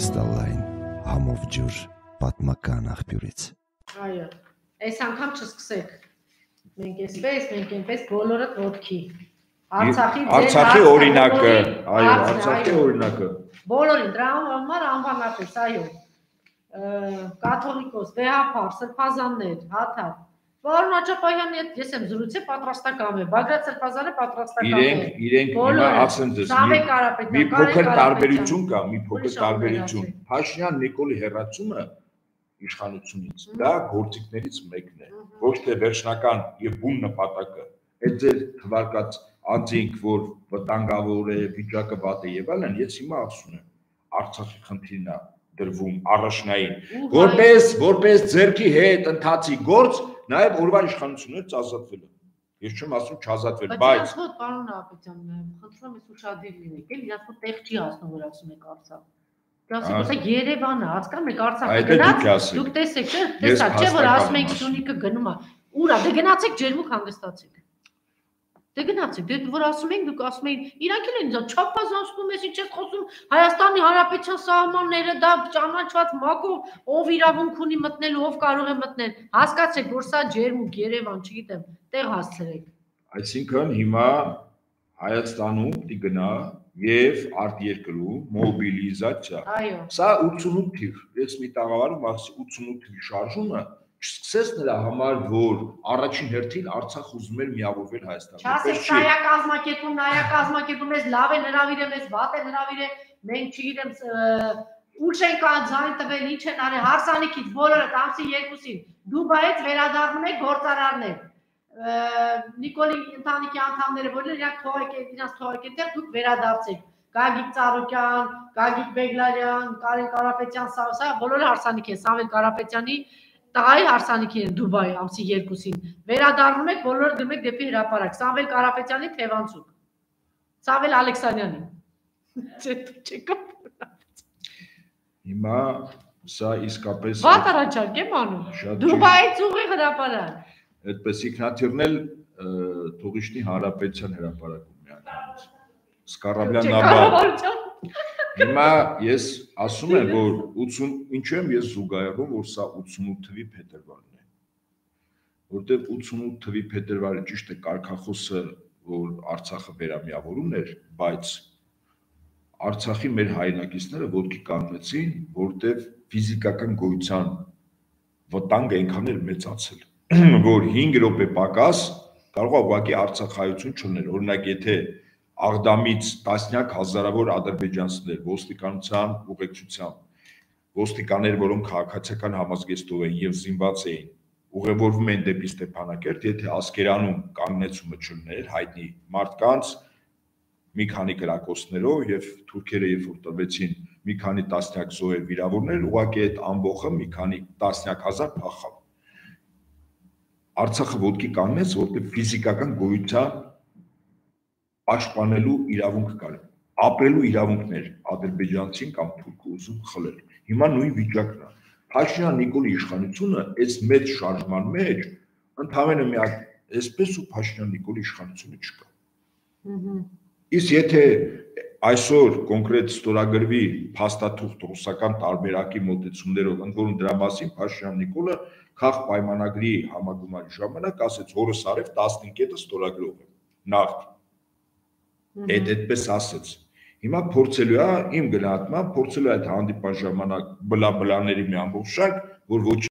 կրիստալային համով ջուր պատմական աղբյուրից։ Այո, այս անգամ չսկսեք։ Մենք էսպես, մենք այնպես բոլորը ոդքի։ Արցախի օրինակը, այո, Արցախի օրինակը։ Բոլորին դրա համար անվանապես, այո։ Կաթոլիկոս, վեհապար, սրբազաններ, հաթաթ։ Վարն Աճապահյանի հետ ես եմ զրուցել, պատրաստական է, Բագրատ Սրբազանը պատրաստական է։ Իրենք հիմա ասեմ ձեզ, մի փոքր տարբերություն կա, մի փոքր տարբերություն։ Փաշինյան Նիկոլի հեռացումը իշխանությունից, դա գործիքներից մեկն է, ոչ թե վերջնական եւ բուն նպատակը։ Այդ ձեր թվարկած անձինք, որ վտանգավոր է, վիճակը վատ է եւ այլն, ես հիմա ասում եմ, Արցախի խնդիրն է դրվում առաջնային։ Որպես ձերքի հետ ընթացի գործ Նայեք օրվա իշխանությունից ազատվել եմ։ Ես չեմ ասում չազատվել, բայց ոչ պարոն Ապետյան, խնդրում եմ ուշադիր լինեք, էլ իրաց մոտ տեղ չի ասում, որ ասում եք Արցախ։ Դասի Երևանը, հասկանու՞մ եք Արցախը գնաց, դուք տեսեք, տեսա չէ որ ասում եք Սյունիքը գնում է։ Ուրա, դե գնացեք ջերմուկ հանգստացեք։ Դե գնացեք, դե որ ասում եք, դուք ասում եք իրանքին են չափազանցում ես, ինչ ես խոսում Հայաստանի Հանրապետության սահմանները դա ճանաչված մակով ով իրավունք ունի մտնել, ով կարող է մտնել։ Հասկացեք, որ սա ջերմուկ Երևան, չգիտեմ, տեղ հասցրեք։ Այսինքն հիմա Հայաստանում պիտի գնա եւ արտերկրում մոբիլիզացիա։ Այո։ Սա 88 թիվ, ես մի տաղավարում ասի 88 թիվի շարժումը Չսկսես նրա համար, որ առաջին հերթին Արցախ ուզում էր միավորվել Հայաստանին։ Չասեք, սայա կազմակերպում, նայա կազմակերպում, ես լավ է հրավիրե, ես վատ է հրավիրե, մենք չգիտեմ ուշ են կան ձայն տվել, ինչ են արել, հարսանիքից բոլորը ամսի 2-ին Դուբայից վերադառնում են գործարարներ։ Նիկոլի ընտանիքի անդամները բոլորը իրանք թողեք, իրանք թողեք այնտեղ, դուք վերադարձեք։ Գագիկ Ծառուկյան, Գագիկ Բեգլարյան, Կարեն Կարապետյան, սա բոլորը հարսանիք են, Սամվել Կարապետյանի Տղայի հարսանիքին Դուբայ ամսի 2-ին վերադառնում եք, բոլորը դնում եք դեպի հրապարակ։ Սամվել Կարապետյանի թևանցուկ։ Սամվել Ալեքսանյանի։ Չեք։ Հիմա սա իսկապես Վատ առաջարկ եմ անում։ Դուբայից ուղի հրապարակ։ Այդպես ինքնաթիռն էլ Թուղիշնի Հանրապետության հրապարակում է անում։ Սկարաբլյան նաբա։ Հիմա ես ասում եմ, որ 80, ինչու եմ ես զուգահեռում, որ սա 88 թվի փետրվարն է։ Որտեղ 88 թվի փետրվարը ճիշտ է կարգախոսը, որ Արցախը վերամիավորումն էր, բայց Արցախի մեր հայրենակիցները ոդքի կանգնեցին, որտեղ ֆիզիկական գոյության վտանգը այնքան էլ մեծացել, որ 5 րոպե պակաս կարող է ուղղակի արցախայություն չունել։ Օրինակ, եթե Աղդամից տասնյակ հազարավոր ադրբեջանցիներ ոստիկանության ուղեկցությամբ, ոստիկաններ, որոնք քաղաքացիական համազգեստով են եւ զինված էին, ուղևորվում են դեպի Ստեփանակերտ, եթե Ասկերանում կանգնեցումը չուներ հայտնի մարդկանց մի քանի գրակոստներով եւ թուրքերը երբ որ տվեցին մի քանի տասնյակ զոհեր վիրավորներ, ուղղակի այդ ամբողջը մի քանի տասնյակ հազար փախավ։ Արցախը ոդկի կանգնեց, որտեղ ֆիզիկական գոյության Պաշտպանելու իրավունք կար, ապրելու իրավունքներ ադրբեջանցին կամ թուրքը ուզում խլել։ Հիմա նույն վիճակն է։ Փաշինյան Նիկոլի իշխանությունը այս մեծ շարժման մեջ ընդհանրապես միակ այսպես ու Փաշինյան Նիկոլի իշխանությունը չկա։ Իսկ եթե այսօր կոնկրետ ստորագրվի փաստաթուղթ ռուսական տարբերակի մոտեցումներով, ընդ որում դրա մասին Փաշինյան Նիկոլը քաղ պայմանագրի համագումարի ժամանակ ասաց, որս արև 15-ը ստորագրող է։ Նախ Այդպես ասեց։ Հիմա փորձելու է իմ գնահատմամբ, փորձելու է այդ հանդիպան ժամանակ բլա-բլաների մի ամբողջ շարք, որ ոչ